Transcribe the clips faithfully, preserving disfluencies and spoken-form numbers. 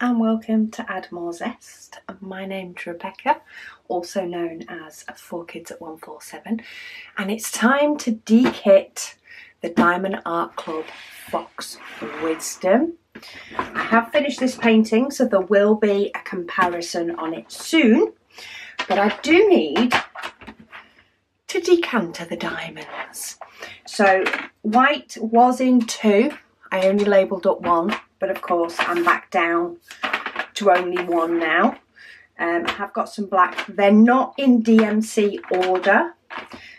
and welcome to Add More Zest. My name's Rebecca, also known as Four Kids at one forty-seven, and it's time to de-kit the Diamond Art Club Fox Wisdom. I have finished this painting, so there will be a comparison on it soon, but I do need to decanter the diamonds. So white was in two, I only labelled up one, but of course I'm back down to only one now. Um, I have got some black, they're not in D M C order,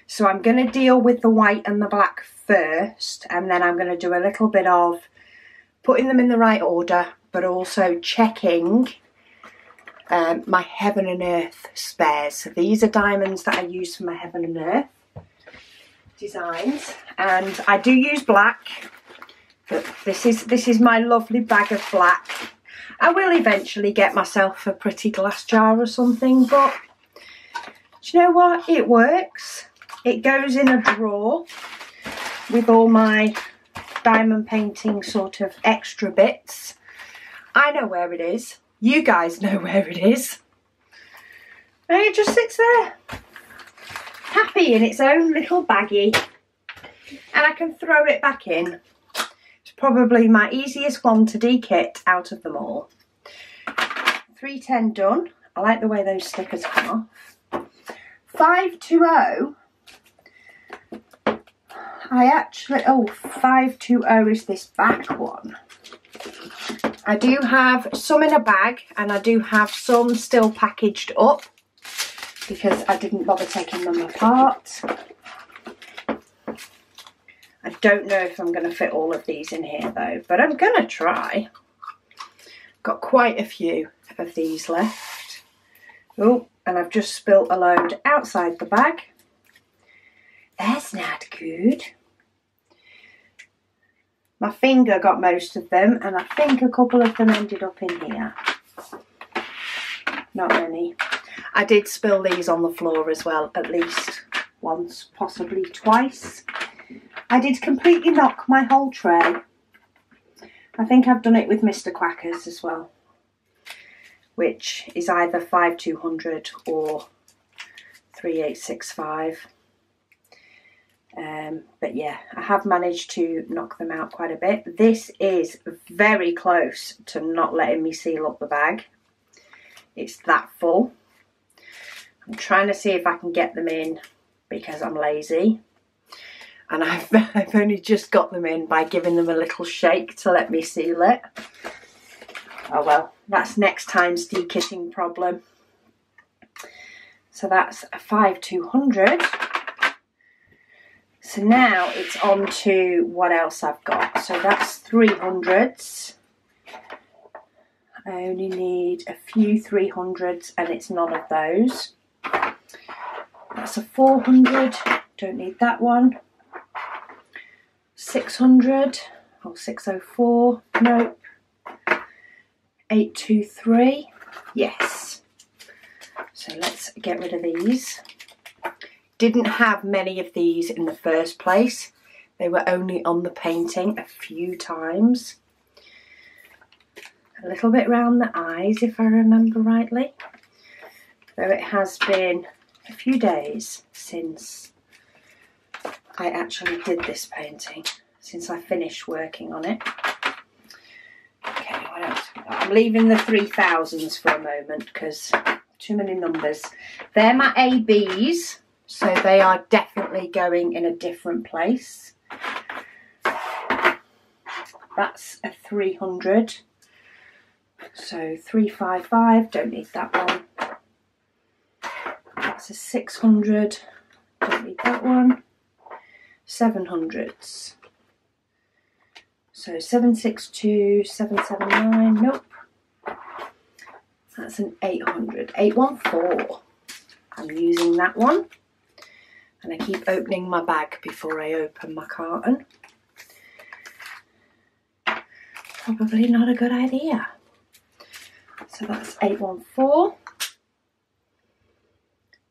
so I'm going to deal with the white and the black first, and then I'm going to do a little bit of putting them in the right order, but also checking um, my Heaven and Earth spares. So these are diamonds that I use for my Heaven and Earth designs, and I do use black, but this is this is my lovely bag of black. I will eventually get myself a pretty glass jar or something, but do you know what, it works. It goes in a drawer with all my diamond painting sort of extra bits. I know where it is, you guys know where it is, and it just sits there happy in its own little baggie, and I can throw it back in. It's probably my easiest one to de-kit out of them all. three ten done. I like the way those stickers come off. five two zero. I actually, oh, five two zero is this back one. I do have some in a bag, and I do have some still packaged up, because I didn't bother taking them apart. I don't know if I'm going to fit all of these in here though, but I'm going to try. Got quite a few of these left. Oh, and I've just spilt a load outside the bag. That's not good. My finger got most of them, and I think a couple of them ended up in here. Not many. I did spill these on the floor as well, at least once, possibly twice. I did completely knock my whole tray. I think I've done it with Mister Quackers as well, which is either five two hundred or three eight six five. Um, but yeah, I have managed to knock them out quite a bit. This is very close to not letting me seal up the bag. It's that full. I'm trying to see if I can get them in because I'm lazy, and I've, I've only just got them in by giving them a little shake to let me seal it. Oh well, that's next time's de-kitting problem. So that's a five two hundred. So now it's on to what else I've got. So that's three hundreds. I only need a few three hundreds, and it's none of those. That's a four hundred, don't need that one. six hundred, or six oh four, nope. eight two three, yes. So let's get rid of these. Didn't have many of these in the first place. They were only on the painting a few times. A little bit round the eyes, if I remember rightly. Though it has been a few days since I actually did this painting, since I finished working on it. Okay, what else we got? I'm leaving the three thousands for a moment because too many numbers. They're my A Bs, so they are definitely going in a different place. That's a three hundred. So three five five, don't need that one. That's a six hundred, don't need that one. seven hundreds. So seven six two, seven seven nine, nope. That's an eight hundred, eight one four. I'm using that one. And I keep opening my bag before I open my carton. Probably not a good idea. So that's eight one four.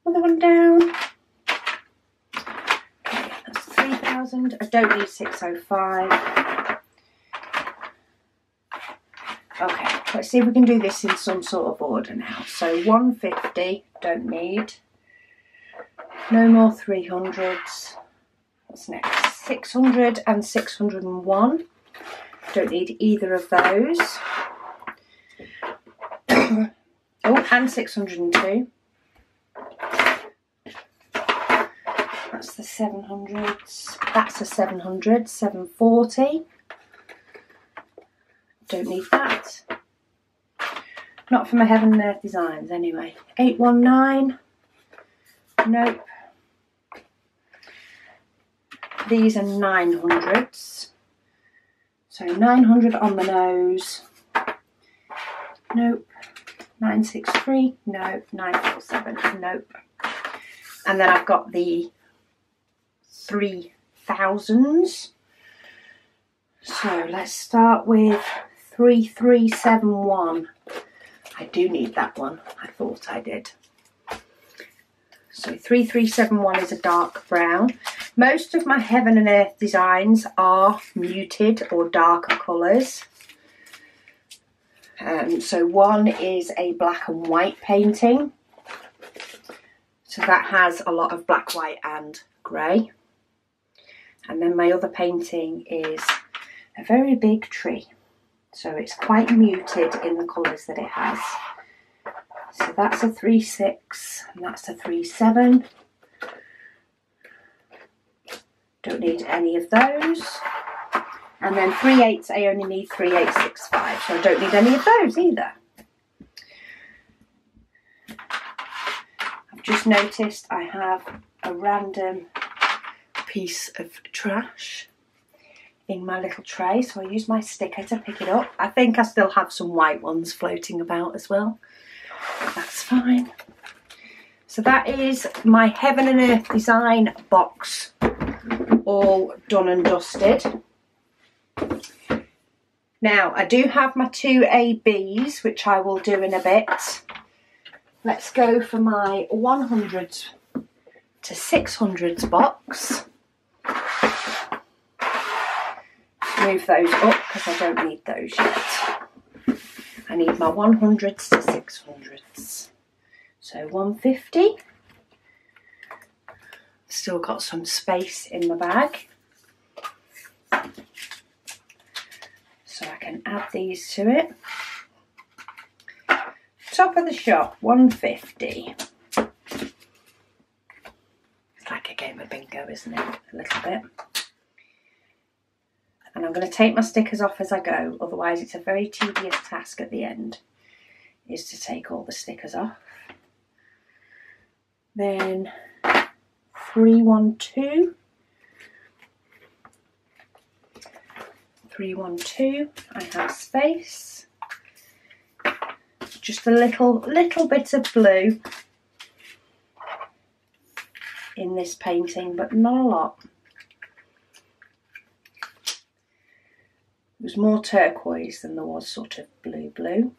Another one down. Okay, that's three thousand. I don't need six oh five. Okay, Let's see if we can do this in some sort of order now. So one fifty, don't need. No more three hundreds. What's next? six hundred and six hundred and one. Don't need either of those. Oh, and six hundred and two. That's the seven hundreds. That's a seven hundred. seven forty. Don't need that. Not for my Heaven and Earth designs, anyway. eight one nine. Nope. These are nine hundreds. So nine hundred on the nose. Nope. nine sixty-three. Nope. nine forty-seven. Nope. And then I've got the three thousands. So let's start with three three seven one. I do need that one. I thought I did. So three three seven one is a dark brown. Most of my Heaven and Earth designs are muted or darker colours. Um, so one is a black and white painting. So that has a lot of black, white and grey. And then my other painting is a very big tree. So it's quite muted in the colours that it has. So that's a three six and that's a three seven. Don't need any of those. And then three eights, I only need three eight six five, so I don't need any of those either. I've just noticed I have a random piece of trash in my little tray, so I use my sticker to pick it up. I think I still have some white ones floating about as well. That's fine. So that is my Heaven and Earth design box, all done and dusted. Now I do have my two A Bs, which I will do in a bit. Let's go for my one hundreds to six hundreds box. Move those up because I don't need those yet. I need my one hundreds to six hundreds. So one fifty. Still got some space in the bag. So I can add these to it. Top of the shop, one fifty. It's like a game of bingo, isn't it? A little bit. And I'm going to take my stickers off as I go, otherwise it's a very tedious task at the end, is to take all the stickers off. Then three one two. three one two, I have space. Just a little, little bit of blue in this painting, but not a lot. There was more turquoise than there was sort of blue blue.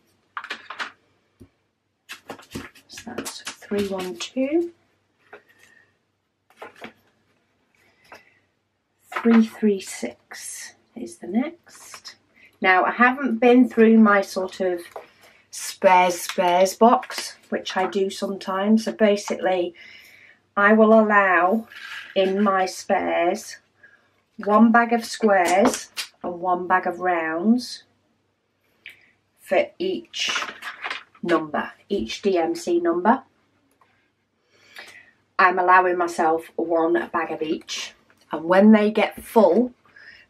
So that's three one two. three three six is the next. Now I haven't been through my sort of spares spares box, which I do sometimes. So basically I will allow in my spares one bag of squares and one bag of rounds for each number, each D M C number. I'm allowing myself one bag of each, and when they get full,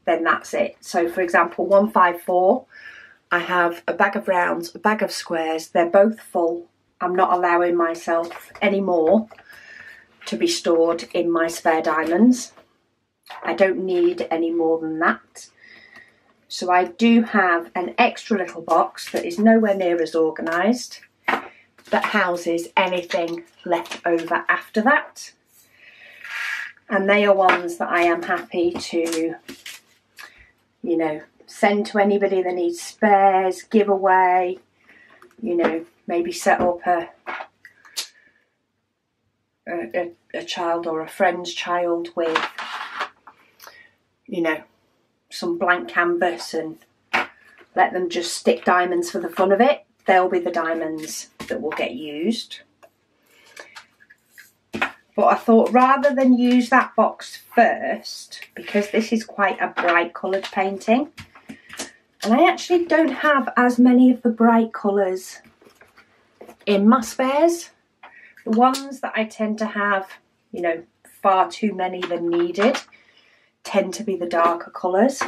then that's it. So for example, one five four, I have a bag of rounds, a bag of squares, they're both full. I'm not allowing myself any more to be stored in my spare diamonds. I don't need any more than that. So I do have an extra little box that is nowhere near as organised, that houses anything left over after that. And they are ones that I am happy to, you know, send to anybody that needs spares, give away, you know, maybe set up a, a, a child or a friend's child with, you know, some blank canvas and let them just stick diamonds for the fun of it. They'll be the diamonds that will get used. But I thought rather than use that box first, because this is quite a bright coloured painting, and I actually don't have as many of the bright colours in my spares. The ones that I tend to have, you know, far too many than needed, tend to be the darker colours.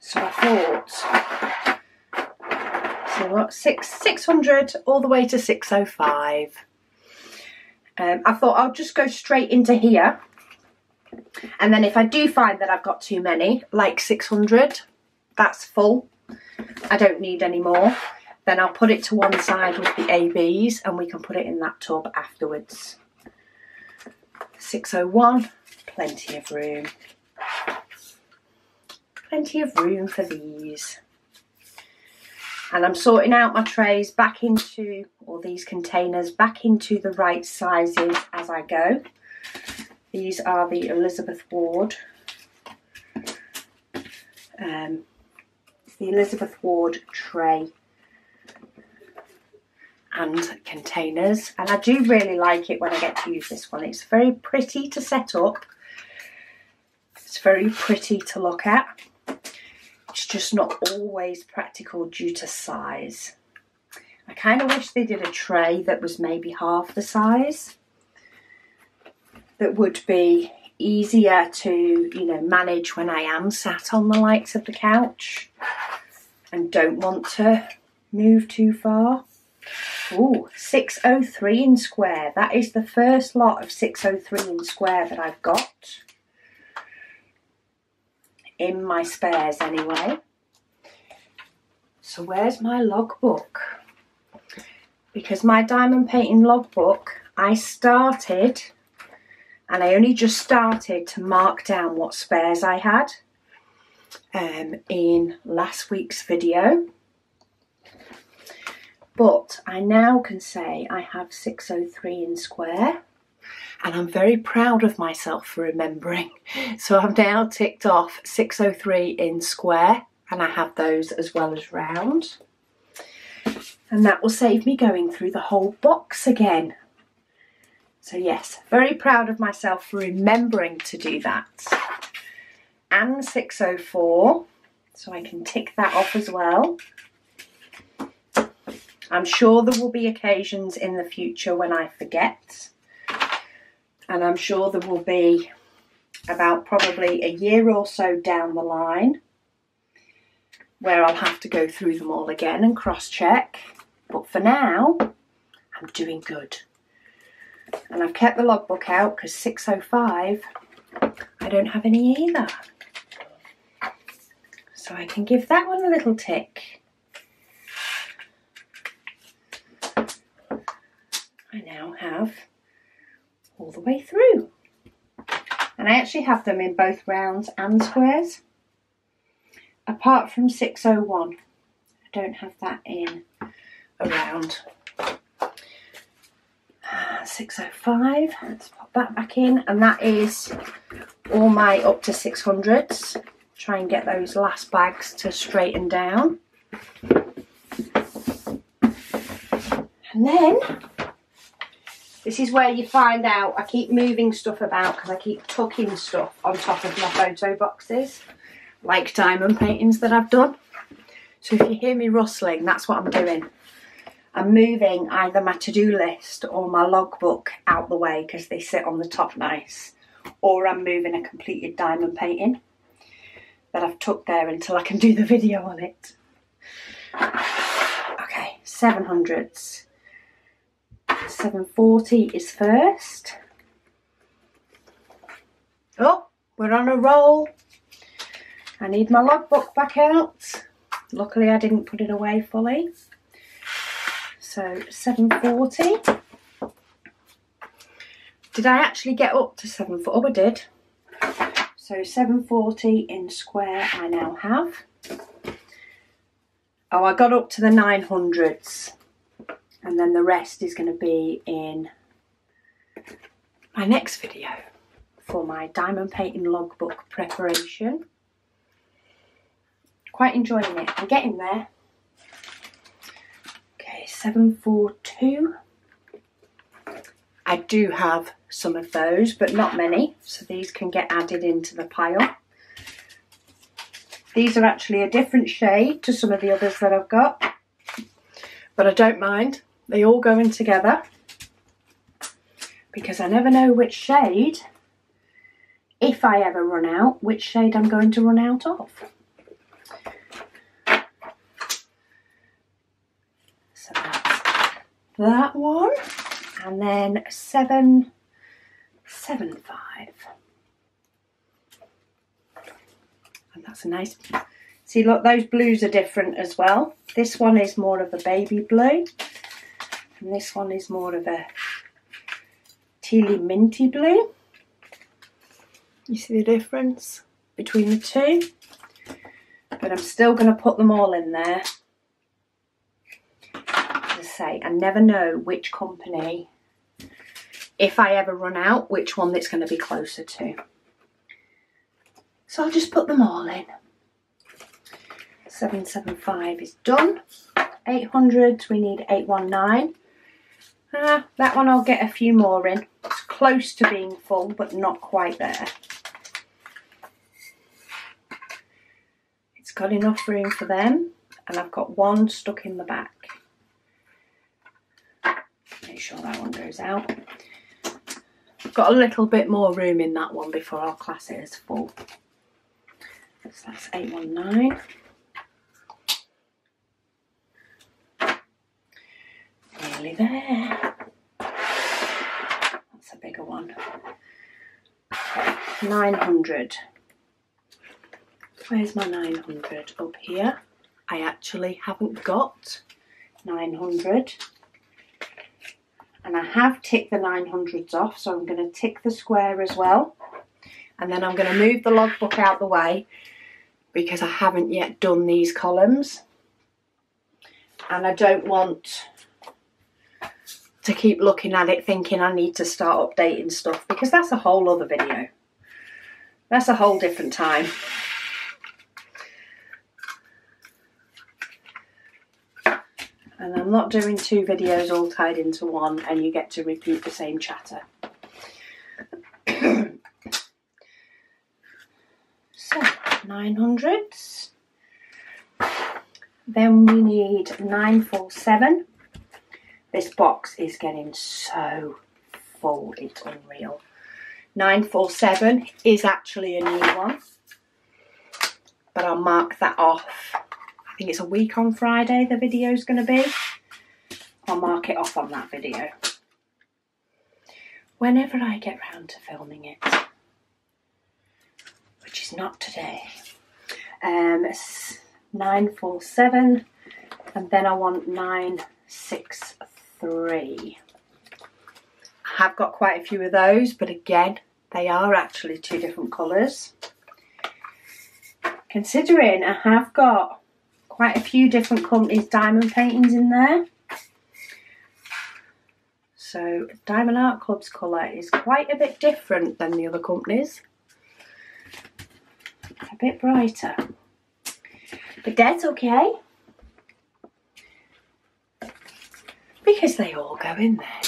So I thought, so what, six, six hundred all the way to six oh five. Um, I thought I'll just go straight into here, and then if I do find that I've got too many, like six hundred, that's full, I don't need any more, then I'll put it to one side with the A Bs and we can put it in that tub afterwards. six oh one, plenty of room. Plenty of room for these. And I'm sorting out my trays back into, or these containers, back into the right sizes as I go. These are the Elizabeth Ward. Um, it's the Elizabeth Ward tray and containers. And I do really like it when I get to use this one. It's very pretty to set up. It's very pretty to look at. It's just not always practical due to size. I kind of wish they did a tray that was maybe half the size, that would be easier to, you know, manage when I am sat on the likes of the couch and don't want to move too far. Ooh, six oh three in square. That is the first lot of six oh three in square that I've got. In my spares anyway. So where's my logbook? Because my diamond painting logbook, I started, and I only just started to mark down what spares I had um, in last week's video. But I now can say I have six oh three in square. And I'm very proud of myself for remembering. So I've now ticked off six oh three in square, and I have those as well as round. And that will save me going through the whole box again. So yes, very proud of myself for remembering to do that. And six oh four, so I can tick that off as well. I'm sure there will be occasions in the future when I forget. And I'm sure there will be, about probably a year or so down the line, where I'll have to go through them all again and cross-check. But for now, I'm doing good. And I've kept the logbook out because six oh five, I don't have any either. So I can give that one a little tick. I now have all the way through. And I actually have them in both rounds and squares, apart from six oh one. I don't have that in a round. Uh, six oh five, let's pop that back in, and that is all my up to six hundreds. Try and get those last bags to straighten down. And then this is where you find out I keep moving stuff about because I keep tucking stuff on top of my photo boxes, like diamond paintings that I've done. So if you hear me rustling, that's what I'm doing. I'm moving either my to-do list or my logbook out the way because they sit on the top nice, or I'm moving a completed diamond painting that I've tucked there until I can do the video on it. Okay, seven hundreds. seven forty is first. Oh, we're on a roll. I need my logbook back out. Luckily I didn't put it away fully. So seven forty. Did I actually get up to seven forty? Oh, I did. So seven forty in square I now have. Oh, I got up to the nine hundreds. And then the rest is going to be in my next video for my diamond painting logbook preparation. quite enjoying it. I'm getting there. Okay, seven four two. I do have some of those, but not many, so these can get added into the pile. These are actually a different shade to some of the others that I've got, but I don't mind. They all go in together because I never know which shade, if I ever run out, which shade I'm going to run out of. So that's that one, and then seven, seven, five. That's a nice, see look, those blues are different as well. This one is more of a baby blue and this one is more of a tealy minty blue. You see the difference between the two, but I'm still going to put them all in there. As I say, I never know which company, if I ever run out, which one that's going to be closer to. So I'll just put them all in. seven seven five is done. eight hundreds, we need eight one nine. Ah, that one I'll get a few more in. It's close to being full, but not quite there. It's got enough room for them, and I've got one stuck in the back. Make sure that one goes out. I've got a little bit more room in that one before I'll class it as full. So that's eight one nine. Nearly there. That's a bigger one. nine hundred. Where's my nine hundred? Up here. I actually haven't got nine hundred. And I have ticked the nine hundreds off, so I'm going to tick the square as well. And then I'm going to move the logbook out the way, because I haven't yet done these columns and I don't want to keep looking at it thinking I need to start updating stuff, because that's a whole other video. That's a whole different time. And I'm not doing two videos all tied into one and you get to repeat the same chatter. So, nine hundreds. Then we need nine four seven. This box is getting so full, it's unreal. nine four seven is actually a new one, but I'll mark that off. I think it's a week on Friday the video's going to be. I'll mark it off on that video whenever I get round to filming it, which is not today. Um, nine four seven, and then I want nine six three. I have got quite a few of those, but again, they are actually two different colours. Considering I have got quite a few different companies' diamond paintings in there. So Diamond Art Club's colour is quite a bit different than the other companies. A bit brighter, but that's okay because they all go in there.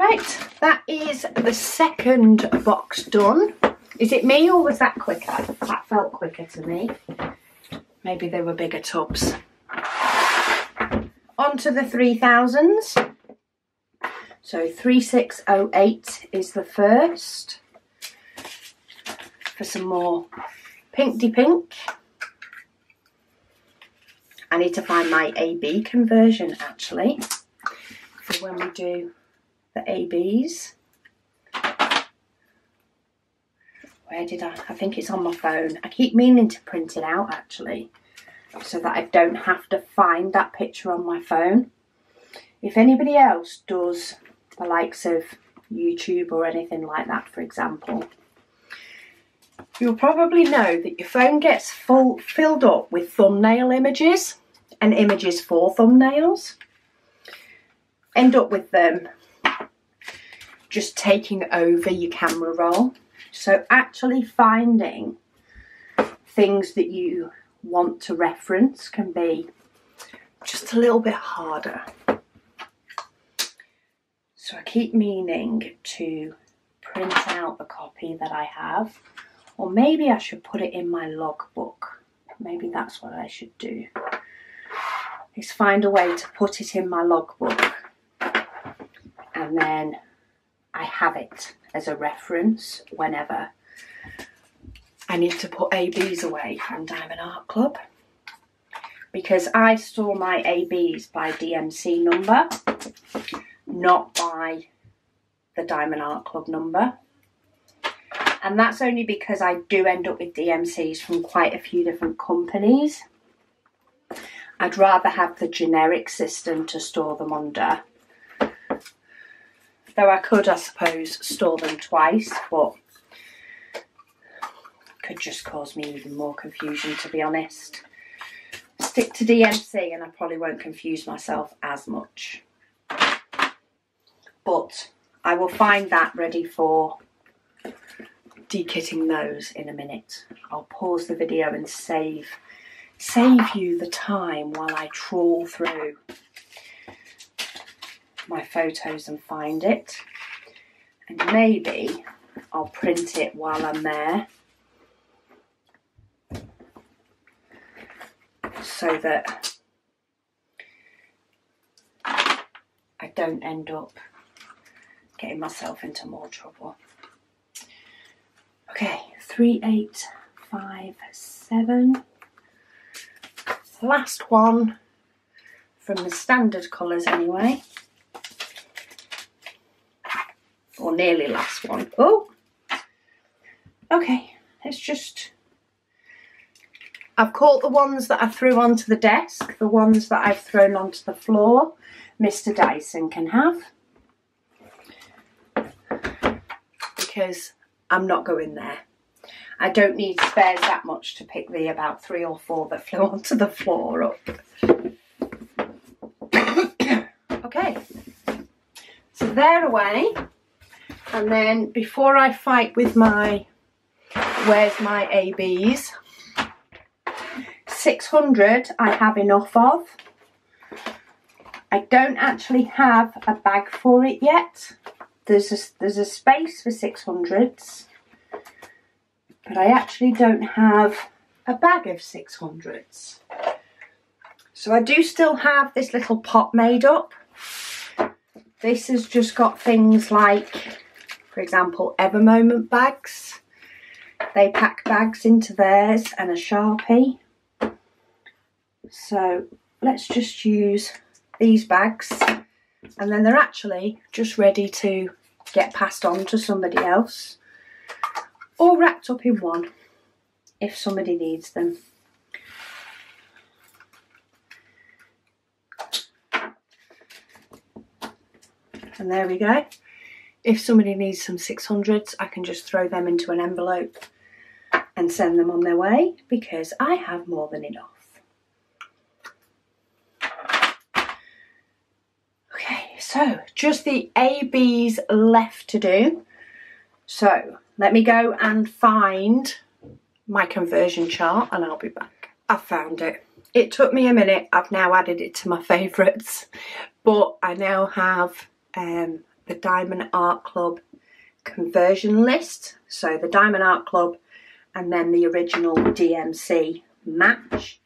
Right, that is the second box done. Is it me or was that quicker? That felt quicker to me. Maybe they were bigger tubs. On to the three thousands. So three six oh eight is the first. For some more pink-de-pink. -pink. I need to find my A B conversion actually for when we do the A Bs. Where did I? I think it's on my phone. I keep meaning to print it out actually so that I don't have to find that picture on my phone. If anybody else does the likes of YouTube or anything like that, for example, you'll probably know that your phone gets full, filled up with thumbnail images and images for thumbnails. End up with them just taking over your camera roll. So actually finding things that you want to reference can be just a little bit harder. So I keep meaning to print out a copy that I have, or maybe I should put it in my logbook. Maybe that's what I should do, is find a way to put it in my logbook, and then I have it as a reference whenever I need to put A Bs away from Diamond Art Club, because I store my A Bs by D M C number, not by the Diamond Art Club number. And that's only because I do end up with D M Cs from quite a few different companies. I'd rather have the generic system to store them under. Though I could, I suppose, store them twice, but could just cause me even more confusion, to be honest. Stick to D M C and I probably won't confuse myself as much. But I will find that ready for de-kitting those in a minute. I'll pause the video and save, save you the time while I trawl through my photos and find it. And maybe I'll print it while I'm there, so that I don't end up getting myself into more trouble. Okay, three eight five seven. Last one from the standard colours anyway. Or nearly last one. Oh! Okay, let's just... I've caught the ones that I threw onto the desk, the ones that I've thrown onto the floor, Mister Dyson can have. Because I'm not going there. I don't need spares that much to pick the about three or four that flew onto the floor up. Okay, so they're away. And then before I fight with my, where's my A Bs? six hundred I have enough of. I don't actually have a bag for it yet. There's a, there's a space for six hundreds, but I actually don't have a bag of six hundreds. So I do still have this little pot made up. This has just got things like, for example, Evermoment bags. They pack bags into theirs, and a Sharpie. So let's just use these bags, and then they're actually just ready to get passed on to somebody else, or wrapped up in one if somebody needs them. And there we go. If somebody needs some six hundreds, I can just throw them into an envelope and send them on their way, because I have more than enough. So, just the A Bs left to do. So, let me go and find my conversion chart and I'll be back. I found it. It took me a minute. I've now added it to my favourites. But I now have um, the Diamond Art Club conversion list. So, the Diamond Art Club and then the original D M C match.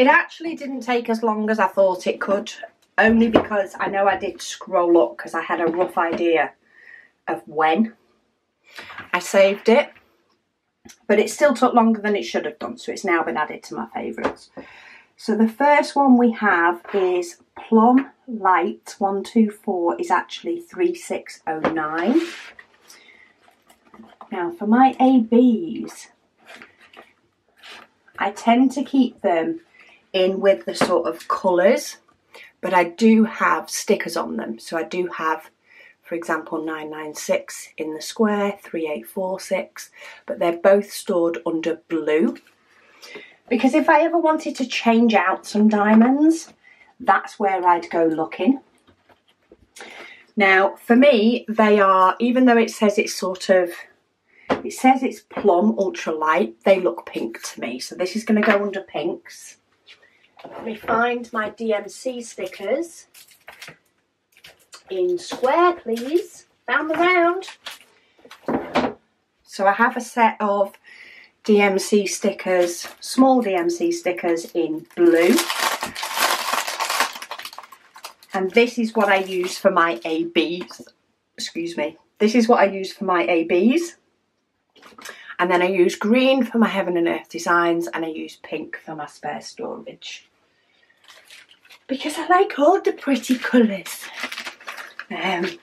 It actually didn't take as long as I thought it could, only because I know I did scroll up because I had a rough idea of when I saved it. But it still took longer than it should have done, so it's now been added to my favourites. So the first one we have is Plum Light one two four, is actually three six oh nine. Now for my A Bs, I tend to keep them in with the sort of colours, but I do have stickers on them. So I do have, for example, nine nine six in the square, three eight four six, but they're both stored under blue. Because if I ever wanted to change out some diamonds, that's where I'd go looking. Now for me, they are, even though it says it's sort of, it says it's plum ultra light, they look pink to me. So this is going to go under pinks. Let me find my D M C stickers. In square, please. Found them round. So I have a set of D M C stickers, small D M C stickers in blue. And this is what I use for my A Bs. Excuse me. This is what I use for my A Bs. And then I use green for my Heaven and Earth designs, and I use pink for my spare storage. Because I like all the pretty colours. Um,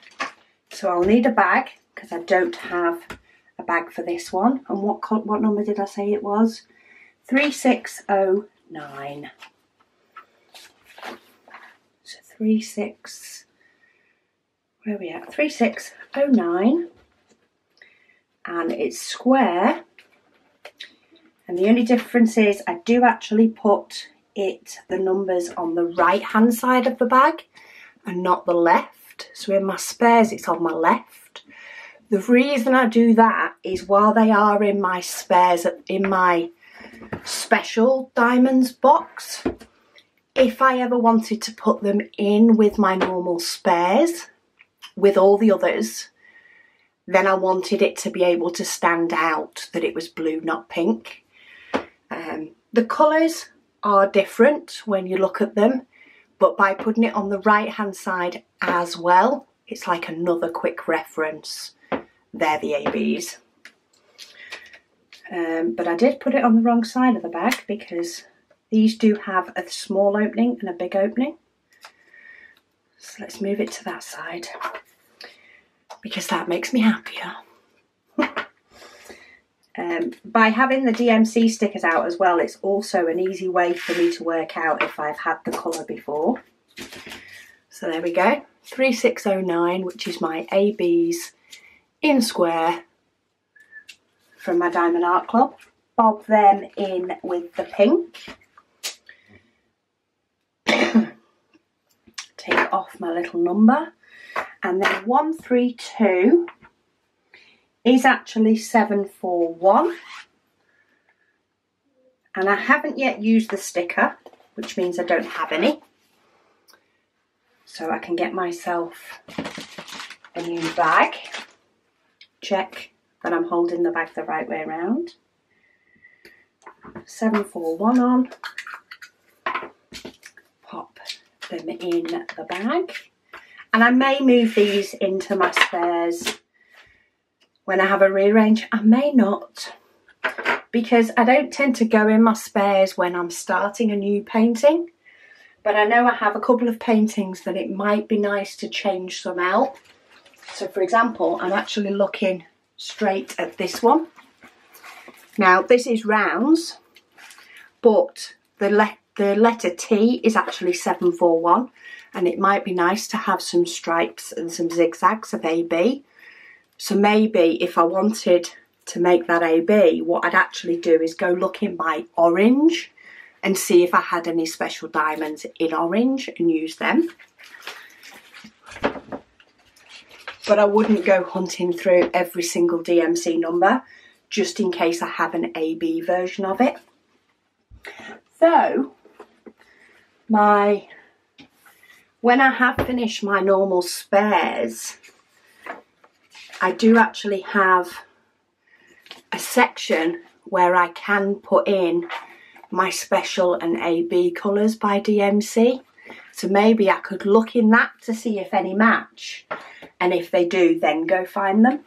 so I'll need a bag, because I don't have a bag for this one. And what what number did I say it was? three six oh nine. So three six, where are we at? three six oh nine. And it's square, and the only difference is I do actually put it, the numbers, on the right hand side of the bag and not the left. So in my spares it's on my left. The reason I do that is while they are in my spares, in my special diamonds box, if I ever wanted to put them in with my normal spares with all the others, then I wanted it to be able to stand out that it was blue, not pink. Um, the colours are different when you look at them, but by putting it on the right hand side as well, it's like another quick reference. They're the A Bs. Um, but I did put it on the wrong side of the bag, because these do have a small opening and a big opening. So let's move it to that side, because that makes me happier. um, by having the D M C stickers out as well, it's also an easy way for me to work out if I've had the colour before. So there we go, three six oh nine, which is my A Bs in square from my Diamond Art Club. Bob them in with the pink. Take off my little number. And then one three two is actually seven four one. And I haven't yet used the sticker, which means I don't have any. So I can get myself a new bag. Check that I'm holding the bag the right way around. seven four one on. Pop them in the bag. And I may move these into my spares when I have a rearrange. I may not, because I don't tend to go in my spares when I'm starting a new painting. But I know I have a couple of paintings that it might be nice to change some out. So for example, I'm actually looking straight at this one. Now this is rounds, but the left, the letter T is actually seven four one, and it might be nice to have some stripes and some zigzags of A B. So maybe if I wanted to make that A B, what I'd actually do is go look in my orange and see if I had any special diamonds in orange and use them. But I wouldn't go hunting through every single D M C number, just in case I have an A B version of it. So, my, when I have finished my normal spares, I do actually have a section where I can put in my special and A B colours by D M C. So maybe I could look in that to see if any match, and if they do, then go find them.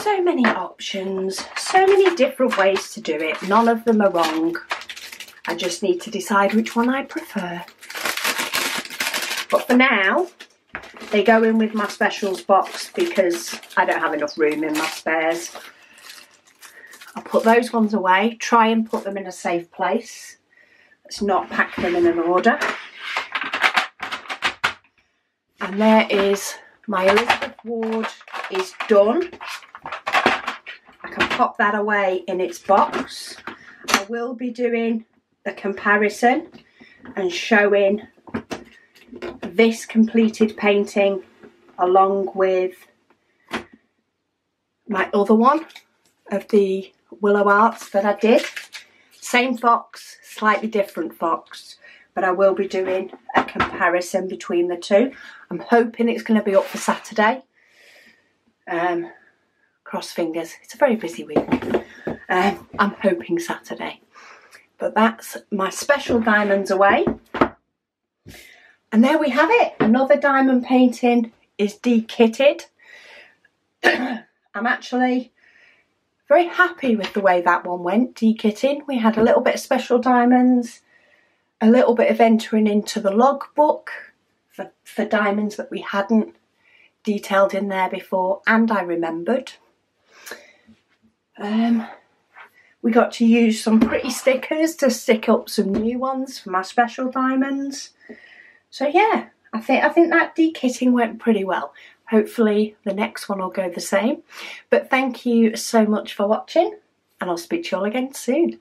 So many options, so many different ways to do it. None of them are wrong. I just need to decide which one I prefer. But for now, they go in with my specials box because I don't have enough room in my spares. I'll put those ones away, try and put them in a safe place. Let's not pack them in an order. And there is my Elizabeth Ward is done. I can pop that away in its box. I will be doing the comparison and showing this completed painting along with my other one of the Willow Arts that I did. Same fox, slightly different fox, but I will be doing a comparison between the two. I'm hoping it's going to be up for Saturday. Um, cross fingers. It's a very busy week. Um, I'm hoping Saturday. But that's my special diamonds away. And there we have it. Another diamond painting is de-kitted. I'm actually very happy with the way that one went, de-kitting. We had a little bit of special diamonds, a little bit of entering into the logbook for, for diamonds that we hadn't detailed in there before, and I remembered. Um, we got to use some pretty stickers to stick up some new ones for my special diamonds. So yeah, I think I think that de-kitting went pretty well. Hopefully the next one will go the same. But thank you so much for watching, and I'll speak to you all again soon.